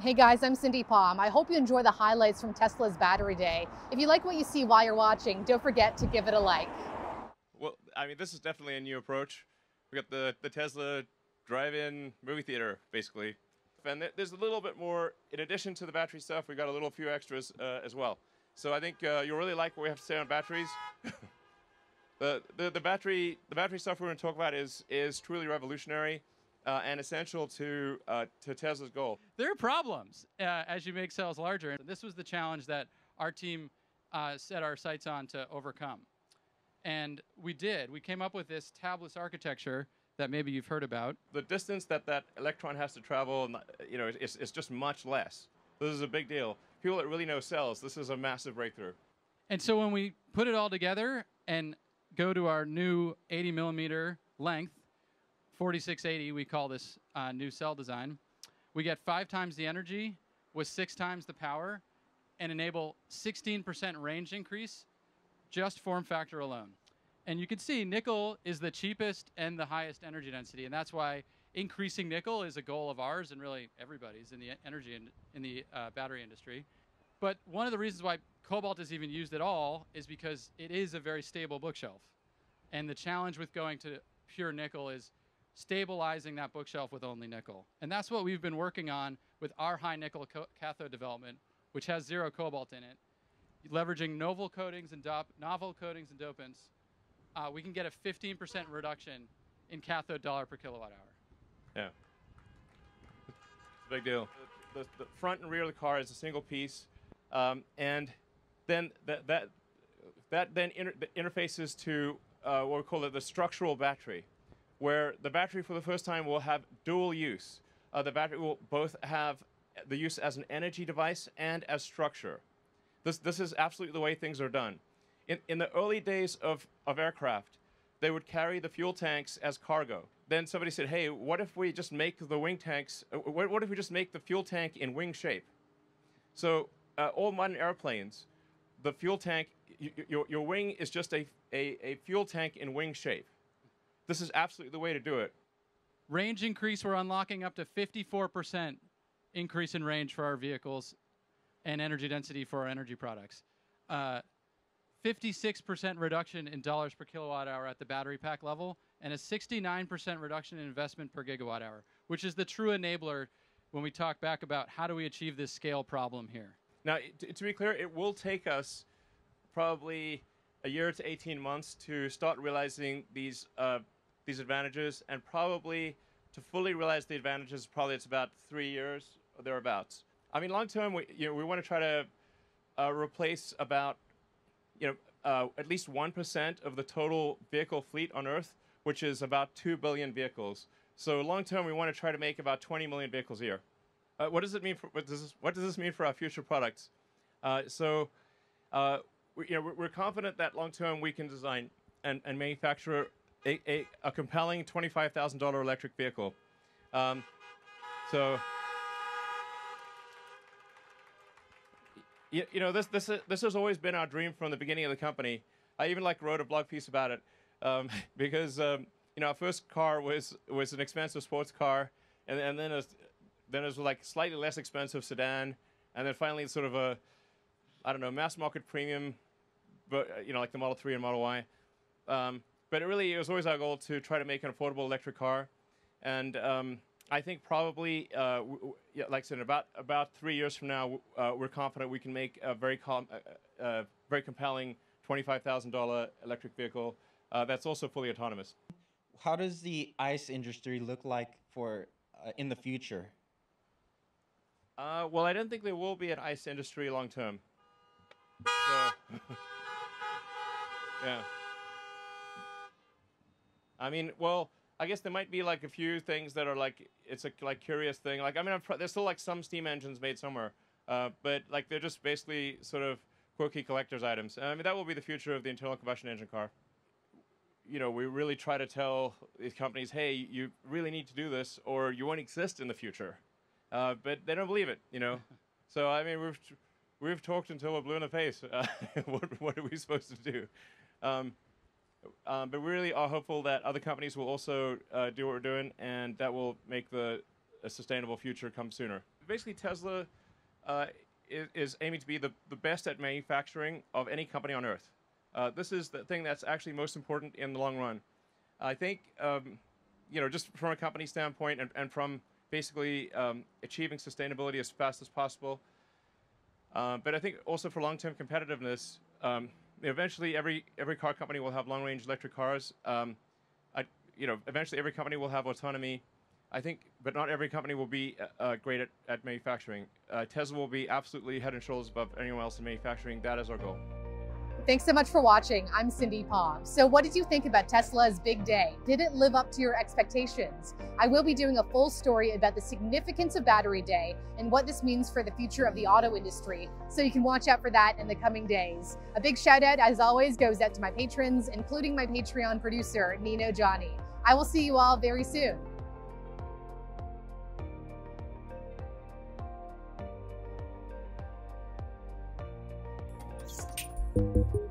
Hey guys, I'm Cindy Pom. I hope you enjoy the highlights from Tesla's Battery Day. If you like what you see while you're watching, don't forget to give it a like. Well, I mean, this is definitely a new approach. We got the Tesla drive-in movie theater, basically. And there's a little bit more, in addition to the battery stuff, we got a little few extras as well. So I think you'll really like what we have to say on batteries. the battery stuff we're going to talk about is truly revolutionary. And essential to Tesla's goal. There are problems as you make cells larger. And this was the challenge that our team set our sights on to overcome. And we did. We came up with this Tabless architecture that maybe you've heard about. The distance that electron has to travel, you know, it's just much less. This is a big deal. People that really know cells, this is a massive breakthrough. And so when we put it all together and go to our new 80 millimeter length, 4680, we call this new cell design. We get 5 times the energy with 6 times the power and enable 16% range increase, just form factor alone. And you can see nickel is the cheapest and the highest energy density, and that's why increasing nickel is a goal of ours and really everybody's in the energy and in the battery industry. But one of the reasons why cobalt is even used at all is because it is a very stable bookshelf. And the challenge with going to pure nickel is stabilizing that bookshelf with only nickel. And that's what we've been working on with our high nickel cathode development, which has 0 cobalt in it. Leveraging novel coatings and dopants, we can get a 15% reduction in cathode dollar per kilowatt hour. Yeah, big deal. The front and rear of the car is a single piece, and then that interfaces to what we call the structural battery, where the battery for the first time will have dual use. The battery will both have the use as an energy device and as structure. This is absolutely the way things are done. In the early days of aircraft, they would carry the fuel tanks as cargo. Then somebody said, hey, what if we just make the wing tanks, what if we just make the fuel tank in wing shape? So all modern airplanes, the fuel tank, your wing is just a fuel tank in wing shape. This is absolutely the way to do it. Range increase, we're unlocking up to 54% increase in range for our vehicles and energy density for our energy products. 56% reduction in dollars per kilowatt hour at the battery pack level, and a 69% reduction in investment per gigawatt hour, which is the true enabler when we talk back about how do we achieve this scale problem here. Now, to be clear, it will take us probably a year to 18 months to start realizing these advantages, and probably to fully realize the advantages, probably it's about 3 years or thereabouts. I mean, long term, we want to try to replace about at least 1% of the total vehicle fleet on Earth, which is about 2 billion vehicles. So long term, we want to try to make about 20 million vehicles a year. What does it mean? What does this mean for our future products? We're confident that long term we can design and manufacture a compelling $25,000 electric vehicle. This has always been our dream from the beginning of the company. I even wrote a blog piece about it because our first car was an expensive sports car, and then it was slightly less expensive sedan, and then finally sort of a mass market premium. But like the Model 3 and Model Y, but it was always our goal to try to make an affordable electric car, and I think probably, like I said, about 3 years from now, we're confident we can make a very compelling $25,000 electric vehicle that's also fully autonomous. How does the ICE industry look like for in the future? Well, I don't think there will be an ICE industry long term. So yeah. I mean, well, I guess there might be a few things that are it's a curious thing. There's still some steam engines made somewhere, but they're just basically sort of quirky collector's items. And I mean, that will be the future of the internal combustion engine car. We really try to tell these companies, hey, you really need to do this, or you won't exist in the future. But they don't believe it, So I mean, we've talked until we're blue in the face. What are we supposed to do? But we really are hopeful that other companies will also do what we're doing, and that will make a sustainable future come sooner. basically Tesla is aiming to be the best at manufacturing of any company on Earth. This is the thing that's actually most important in the long run. I think, you know, just from a company standpoint and from basically achieving sustainability as fast as possible. But I think also for long-term competitiveness, eventually every car company will have long-range electric cars. You know, eventually every company will have autonomy. I think, but not every company will be great at manufacturing. Tesla will be absolutely head and shoulders above anyone else in manufacturing. That is our goal. Thanks so much for watching. I'm Cindy Pom. So what did you think about Tesla's big day? Did it live up to your expectations? I will be doing a full story about the significance of Battery Day and what this means for the future of the auto industry. So you can watch out for that in the coming days. A big shout out, as always, goes out to my patrons, including my Patreon producer, Nino Gjoni. I will see you all very soon. Thank you.